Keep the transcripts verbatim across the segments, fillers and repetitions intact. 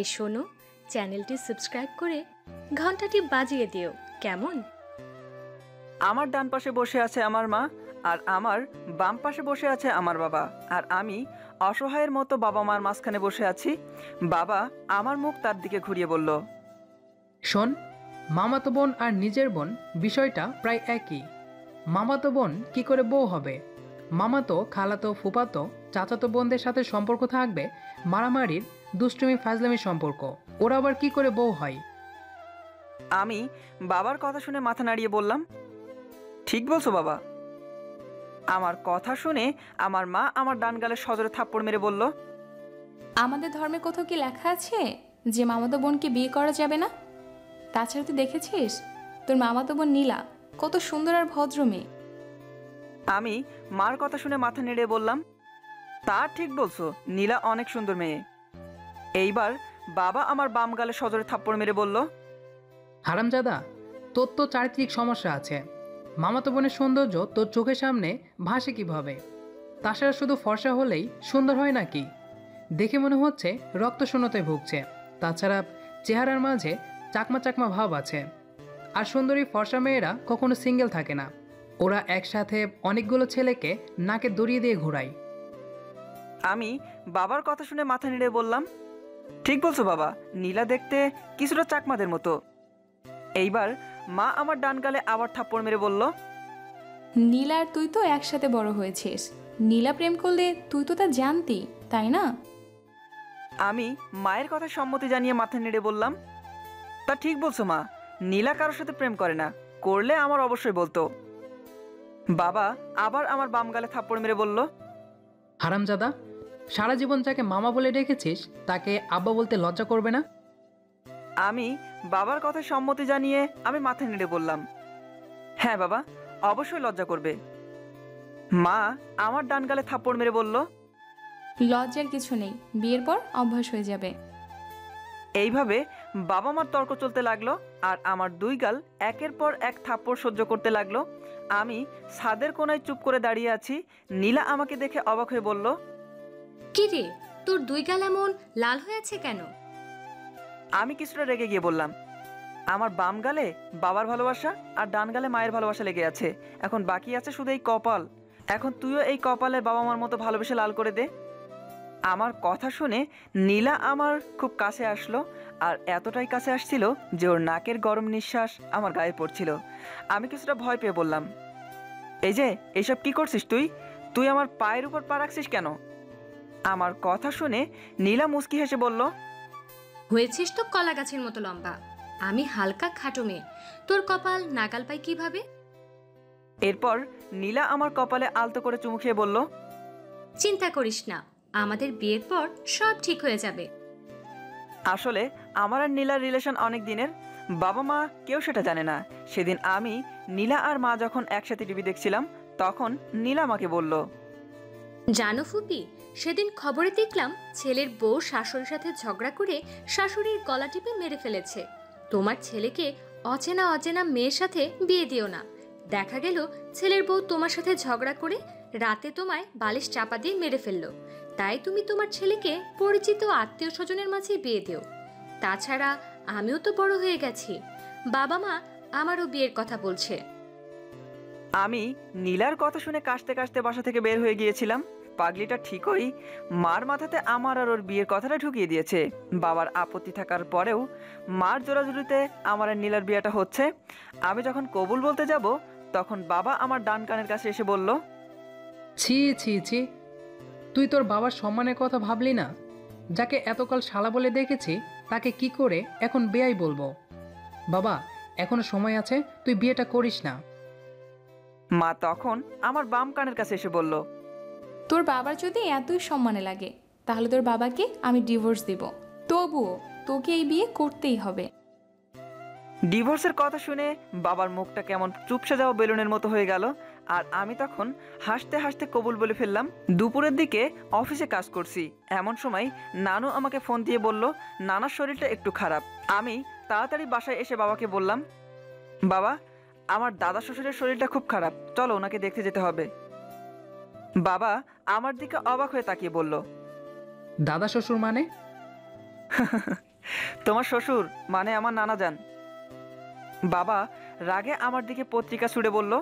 তাই শোনো, চ্যানেলটি সাবস্ক্রাইব করে ঘন্টাটি বাজিয়ে দিও, কেমন? আমার ডান পাশে বসে আছে আমার মা, আর আমার বাম পাশে বসে আছে আমার বাবা, আর আমি অসহায়ের মতো বাবা মার মাঝখানে বসে আছি। বাবা আমার মুখ তার দিকে ঘুরিয়ে বলল, শোন, মামাতো বোন আর নিজের বোন বিষয়টা প্রায় একই। মামাতো বোন কি করে বউ হবে? মামাতো, খালাতো, ফুপাতো, চাচাতো বোনদের সাথে সম্পর্ক থাকবে মারামারির, দুষ্টুমি, ফাজলামি সম্পর্ক। ওরা আবার কি করে বউ হয়? আমি বাবার কথা শুনে মাথা নাড়িয়ে বললাম, ঠিক বলছো বাবা। আমার কথা শুনে আমার মা আমার ডান গালে সজোরে থাপ্পড় মেরে বলল, আমাদের ধর্মে কোথাও কি লেখা আছে যে মামাতো বোনকে বিয়ে করা যাবে না? তাছাড়া তুই দেখেছিস তোর মামাতো বোন নীলা কত সুন্দর আর ভদ্র মেয়ে। আমি মার কথা শুনে মাথা নেড়ে বললাম, তা ঠিক বলছো, নীলা অনেক সুন্দর মেয়ে। এইবার বাবা আমার বাম গালে সজোরে থাপ্পড় মেরে বলল, হারামজাদা, তোর তো চারিত্রিক সমস্যা আছে। মামাতো বোনের সৌন্দর্য তোর চোখের সামনে ভাসে কিভাবে? তাছাড়া শুধু ফর্সা হলেই সুন্দর হয় নাকি? দেখে মনে হচ্ছে রক্তশূন্যতায় ভুগছে। তাছাড়া চেহারার মাঝে চাকমা চাকমা ভাব আছে। আর সুন্দরী ফর্সা মেয়েরা কখনো সিঙ্গেল থাকে না, ওরা একসাথে অনেকগুলো ছেলেকে নাকে দড়িয়ে দিয়ে ঘোরায়। আমি বাবার কথা শুনে মাথা নেড়ে বললাম, ঠিক বলছো বাবা, নীলা দেখতে কিছুটা চাকমাদের মতো। এইবার মা আমার ডান গালে আবার থাপ্পড় মেরে বলল, নীলা আর তুই তো একসাথে বড় হয়েছিস, নীলা প্রেম করলে তুই তো তা জানতি, তাই না? আমি মায়ের কথা সম্মতি জানিয়ে মাথা নেড়ে বললাম, তা ঠিক বলছো মা, নীলা কারোর সাথে প্রেম করে না, করলে আমার অবশ্যই বলতো। বাবা আবার আমার বাম গালে থাপ্পড় মেরে বলল, হারামজাদা, সারা জীবন যাকে মামা বলে ডেকেছিস তাকে আব্বা বলতে লজ্জা করবে না? আমি বাবার কথা সম্মতি জানিয়ে আমি মাথা নেড়ে বললাম, হ্যাঁ বাবা, অবশ্যই লজ্জা করবে। মা আমার ডান গালে থাপ্পড় মেরে বলল, লজ্জার কিছু নেই, বিয়ের পর অভ্যাস হয়ে যাবে। এইভাবে বাবা মার তর্ক চলতে লাগলো, আর আমার দুই গাল একের পর এক থাপ্পড় সহ্য করতে লাগলো। আমি ছাদের কোণায় চুপ করে দাঁড়িয়ে আছি। নীলা আমাকে দেখে অবাক হয়ে বলল, কি রে, তোর দুই গাল এমন লাল হয়ে আছে কেন? আমি কিছুটা রেগে গিয়ে বললাম, আমার বাম গালে বাবার ভালোবাসা আর ডান গালে মায়ের ভালোবাসা লেগে আছে, এখন বাকি আছে শুধু এই কপাল। এখন তুইও এই কপালে বাবা মার মতো ভালোবেসে লাল করে দে। আমার কথা শুনে নীলা আমার খুব কাছে আসলো, আর এতটাই কাছে আসছিল যে ওর নাকের গরম নিঃশ্বাস আমার গায়ে পড়ছিল। আমি কিছুটা ভয় পেয়ে বললাম, এই যে, এসব কি করছিস তুই? তুই আমার পায়ের উপর পা রাখছিস কেন? আমার কথা শুনে নীলা মুচকি হেসে বলল, হয়েছিস তো কলা গাছের মতো লম্বা, আমি হালকা খাটো মেয়ে, তোর কপাল নাগাল পাই কিভাবে? এরপর নীলা আমার কপালে আলতো করে চুমু খেয়ে বলল, চিন্তা করিস না, আমাদের বিয়ের পর সব ঠিক হয়ে যাবে। আসলে আমার আর নীলার রিলেশন অনেক দিনের, বাবা মা কেউ সেটা জানে না। সেদিন আমি, নীলা আর মা যখন একসাথে টিভি দেখছিলাম, তখন নীলা আমাকে বলল, জানো ফুপি, সেদিন খবরে দেখলাম ছেলের বউ শাশুড়ির সাথে ঝগড়া করে শাশুড়ির গলা টিপে মেরে ফেলেছে। তোমার ছেলেকে অচেনা অচেনা মেয়ের সাথে বিয়ে দিও না। দেখা গেল ছেলের বউ তোমার সাথে ঝগড়া করে রাতে তোমায় বালিশ চাপা দিয়ে মেরে ফেললো। তাই তুমি তোমার ছেলেকে পরিচিত আত্মীয় স্বজনের মাঝে বিয়ে দিও। তাছাড়া আমিও তো বড় হয়ে গেছি, বাবা মা আমারও বিয়ের কথা বলছে। আমি নীলার কথা শুনে কাশতে কাশতে বাসা থেকে বের হয়ে গিয়েছিলাম। পাগলিটা ঠিকই মার মাথাতে আমার আর ওর বিয়ের কথাটা ঢুকিয়ে দিয়েছে। বাবার আপত্তি থাকার পরেও মার জোরাজুরিতে আমার আর নীলার বিয়েটা হচ্ছে। আমি যখন কবুল বলতে যাব, তখন বাবা আমার ডান কানের কাছে এসে বলল, ছি ছি ছি, তুই তোর বাবার সম্মানের কথা ভাবলি না? যাকে এতকাল শালা বলে দেখেছি তাকে কি করে এখন বেয়াই বলবো? বাবা, এখনো সময় আছে, তুই বিয়েটা করিস না। মা তখন আমার বাম কানের কাছে এসে বলল, তোর বাবার যদি এতই সম্মানে লাগে, তাহলে তোর বাবাকে আমি ডিভোর্স দিব, তবুও তোকে এই বিয়ে করতেই হবে। ডিভোর্সের কথা শুনে বাবার মুখটা কেমন চুপসে যাওয়া বেলুনের মতো হয়ে গেল, আর আমি তখন হাসতে হাসতে কবুল বলে ফেললাম। দুপুরের দিকে অফিসে কাজ করছি, এমন সময় নানু আমাকে ফোন দিয়ে বলল, নানার শরীরটা একটু খারাপ। আমি তাড়াতাড়ি বাসায় এসে বাবাকে বললাম, বাবা, আমার দাদা শ্বশুরের শরীরটা খুব খারাপ, চলো ওনাকে দেখতে যেতে হবে। বাবা আমার দিকে অবাক হয়ে তাকিয়ে বলল, দাদা শ্বশুর মানে? তোমার শ্বশুর মানে আমার নানা যান। বাবা রাগে আমার দিকে পত্রিকা ছুঁড়ে বলল,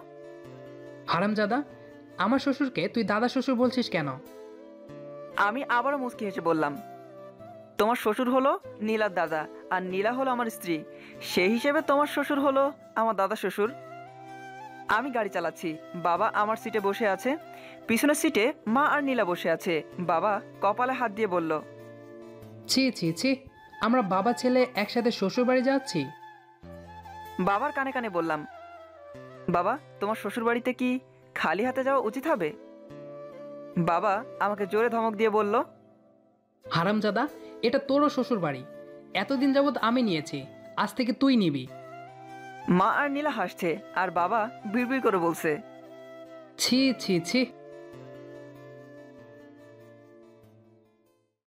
হারামজাদা, আমার শ্বশুরকে তুই দাদা শ্বশুর বলছিস কেন? আমি আবারও মুচকি হেসে বললাম, তোমার শ্বশুর হলো নীলার দাদা আর নীলা হলো আমার স্ত্রী, সেই হিসেবে তোমার শ্বশুর হলো আমার দাদা শ্বশুর। আমি গাড়ি চালাচ্ছি, বাবা আমার সিটে বসে আছে, পিছনের সিটে মা আর নীলা বসে আছে। বাবা কপালে হাত দিয়ে বলল, ছি ছি ছি, আমরা বাবা ছেলে একসাথে শ্বশুর বাড়ি যাচ্ছি। বাবার কানে কানে বললাম, বাবা তোমার শ্বশুর বাড়িতে কি খালি হাতে যাওয়া উচিত হবে? বাবা আমাকে জোরে ধমক দিয়ে বলল, হারামজাদা, এটা তোরও শ্বশুর বাড়ি, এতদিন যাবৎ আমি নিয়েছি, আজ থেকে তুই নিবি। মা আর নীলা হাসছে আর বাবা বিড়বিড় করে বলছে, ছি ছি ছি।